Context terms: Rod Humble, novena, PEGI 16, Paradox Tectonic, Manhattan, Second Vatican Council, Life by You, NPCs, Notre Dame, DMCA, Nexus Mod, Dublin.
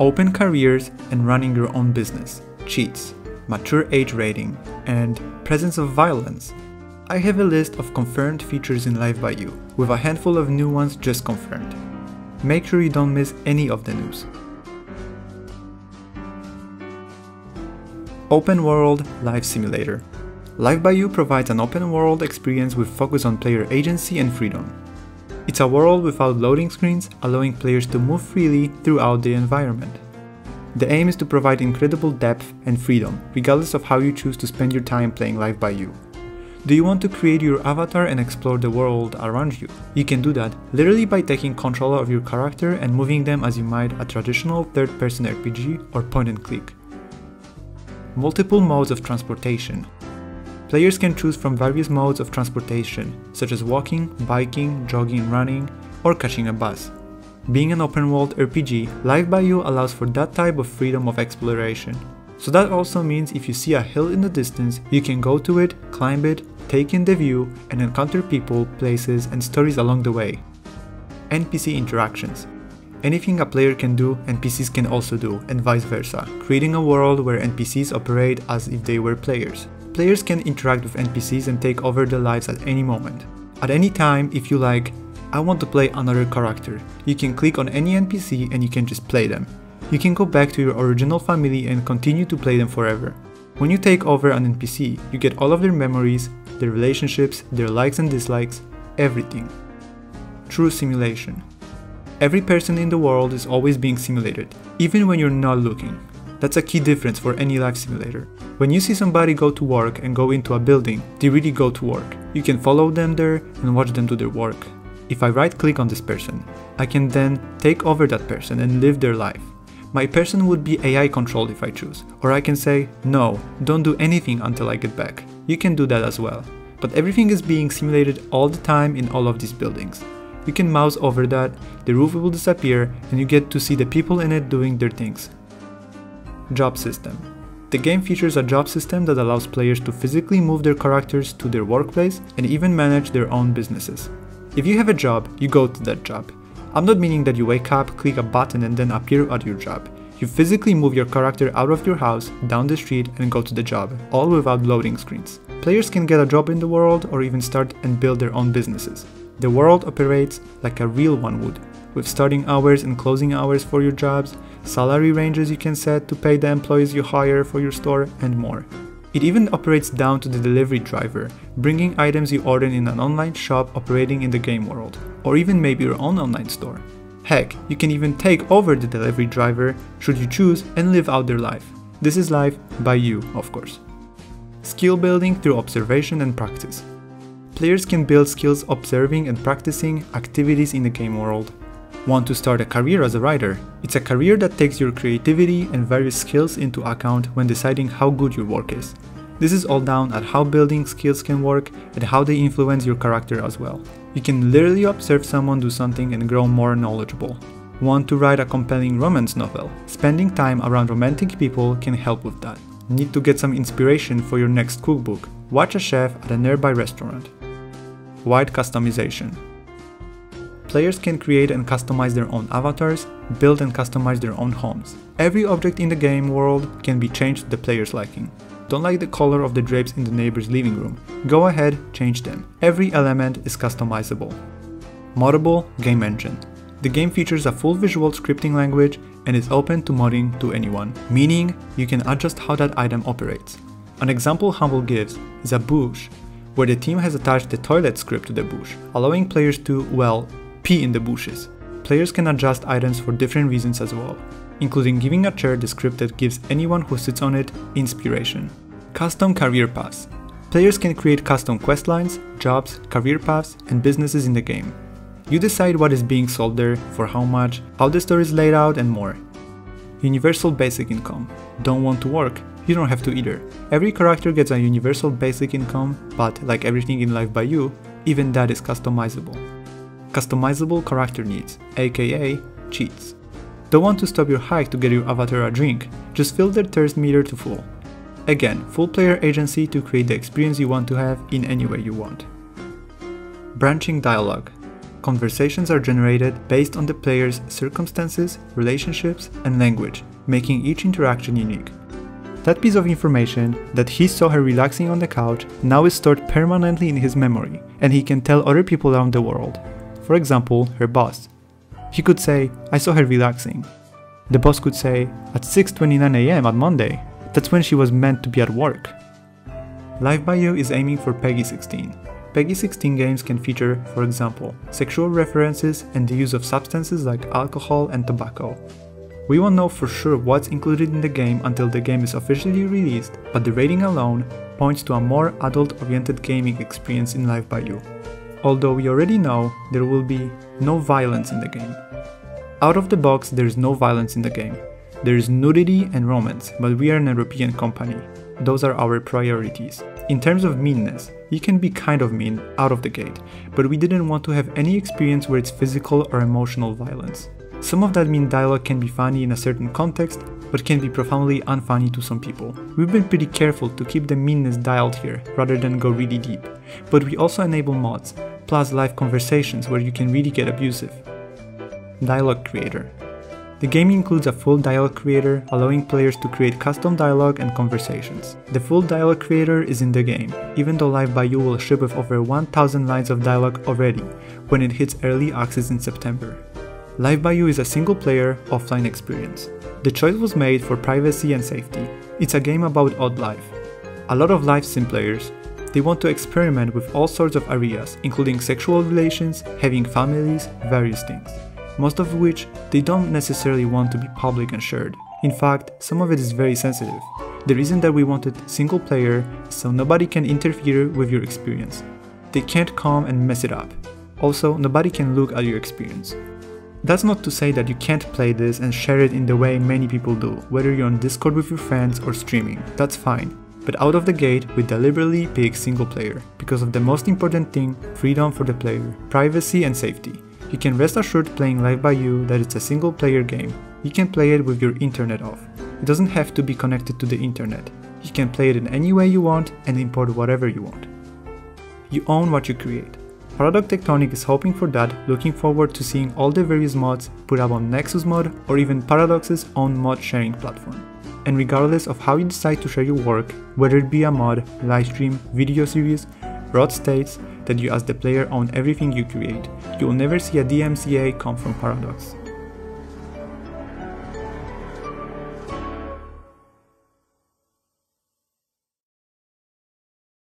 open careers and running your own business, cheats, mature age rating, and presence of violence. I have a list of confirmed features in Life by You, with a handful of new ones just confirmed. Make sure you don't miss any of the news. Open World Life Simulator. Life by You provides an open world experience with focus on player agency and freedom. It's a world without loading screens, allowing players to move freely throughout the environment. The aim is to provide incredible depth and freedom, regardless of how you choose to spend your time playing Life by You. Do you want to create your avatar and explore the world around you? You can do that literally by taking control of your character and moving them as you might a traditional third-person RPG or point-and-click. Multiple modes of transportation. Players can choose from various modes of transportation, such as walking, biking, jogging, running, or catching a bus. Being an open-world RPG, Life by You allows for that type of freedom of exploration. So that also means if you see a hill in the distance, you can go to it, climb it, take in the view, and encounter people, places, and stories along the way. NPC interactions. Anything a player can do, NPCs can also do, and vice versa, creating a world where NPCs operate as if they were players. Players can interact with NPCs and take over their lives at any moment. At any time, if you like, I want to play another character, you can click on any NPC and you can just play them. You can go back to your original family and continue to play them forever. When you take over an NPC, you get all of their memories, their relationships, their likes and dislikes, everything. True simulation. Every person in the world is always being simulated, even when you're not looking. That's a key difference for any life simulator. When you see somebody go to work and go into a building, they really go to work. You can follow them there and watch them do their work. If I right-click on this person, I can then take over that person and live their life. My person would be AI controlled if I choose, or I can say, no, don't do anything until I get back. You can do that as well. But everything is being simulated all the time in all of these buildings. You can mouse over that, the roof will disappear, and you get to see the people in it doing their things. Job system. The game features a job system that allows players to physically move their characters to their workplace and even manage their own businesses. If you have a job, you go to that job. I'm not meaning that you wake up, click a button and then appear at your job. You physically move your character out of your house, down the street and go to the job, all without loading screens. Players can get a job in the world or even start and build their own businesses. The world operates like a real one would, with starting hours and closing hours for your jobs, salary ranges you can set to pay the employees you hire for your store, and more. It even operates down to the delivery driver, bringing items you ordered in an online shop operating in the game world, or even maybe your own online store. Heck, you can even take over the delivery driver, should you choose, and live out their life. This is Life by You, of course. Skill building through observation and practice. Players can build skills observing and practicing activities in the game world. Want to start a career as a writer? It's a career that takes your creativity and various skills into account when deciding how good your work is. This is all down at how building skills can work and how they influence your character as well. You can literally observe someone do something and grow more knowledgeable. Want to write a compelling romance novel? Spending time around romantic people can help with that. Need to get some inspiration for your next cookbook? Watch a chef at a nearby restaurant. Wide customization. Players can create and customize their own avatars, build and customize their own homes. Every object in the game world can be changed to the player's liking. Don't like the color of the drapes in the neighbor's living room? Go ahead, change them. Every element is customizable. Moddable game engine. The game features a full visual scripting language and is open to modding to anyone, meaning you can adjust how that item operates. An example Humble gives is a bush, where the team has attached the toilet script to the bush, allowing players to, well, pee in the bushes. Players can adjust items for different reasons as well, including giving a chair the script that gives anyone who sits on it inspiration. Custom career paths. Players can create custom quest lines, jobs, career paths, and businesses in the game. You decide what is being sold there, for how much, how the store is laid out, and more. Universal basic income. Don't want to work? You don't have to either. Every character gets a universal basic income, but like everything in Life by You, even that is customizable. Customizable character needs, aka cheats. Don't want to stop your hike to get your avatar a drink? Just fill their thirst meter to full. Again, full player agency to create the experience you want to have in any way you want. Branching dialogue. Conversations are generated based on the player's circumstances, relationships, and language, making each interaction unique. That piece of information that he saw her relaxing on the couch now is stored permanently in his memory, and he can tell other people around the world. For example, her boss. He could say, "I saw her relaxing." The boss could say, "At 6:29 AM on Monday, that's when she was meant to be at work." Life by You is aiming for PEGI 16. PEGI 16 games can feature, for example, sexual references and the use of substances like alcohol and tobacco. We won't know for sure what's included in the game until the game is officially released, but the rating alone points to a more adult-oriented gaming experience in Life by You. Although we already know there will be no violence in the game. Out of the box, there is no violence in the game. There is nudity and romance, but we are an European company. Those are our priorities. In terms of meanness, you can be kind of mean out of the gate, but we didn't want to have any experience where it's physical or emotional violence. Some of that mean dialogue can be funny in a certain context, but can be profoundly unfunny to some people. We've been pretty careful to keep the meanness dialed here, rather than go really deep. But we also enable mods, plus live conversations where you can really get abusive. Dialogue Creator. The game includes a full dialogue creator, allowing players to create custom dialogue and conversations. The full dialogue creator is in the game, even though Life by You will ship with over 1000 lines of dialogue already, when it hits early access in September. Life by You is a single-player, offline experience. The choice was made for privacy and safety. It's a game about odd life. A lot of live sim players, they want to experiment with all sorts of areas, including sexual relations, having families, various things. Most of which they don't necessarily want to be public and shared. In fact, some of it is very sensitive. The reason that we wanted single player is so nobody can interfere with your experience. They can't come and mess it up. Also, nobody can look at your experience. That's not to say that you can't play this and share it in the way many people do, whether you're on Discord with your friends or streaming, that's fine. But out of the gate, we deliberately pick single player, because of the most important thing, freedom for the player, privacy and safety. You can rest assured playing Life by You that it's a single player game. You can play it with your internet off. It doesn't have to be connected to the internet. You can play it in any way you want and import whatever you want. You own what you create. Paradox Tectonic is hoping for that, looking forward to seeing all the various mods put up on Nexus Mod or even Paradox's own mod sharing platform. And regardless of how you decide to share your work, whether it be a mod, livestream, video series, Rod states that you as the player own everything you create. You will never see a DMCA come from Paradox.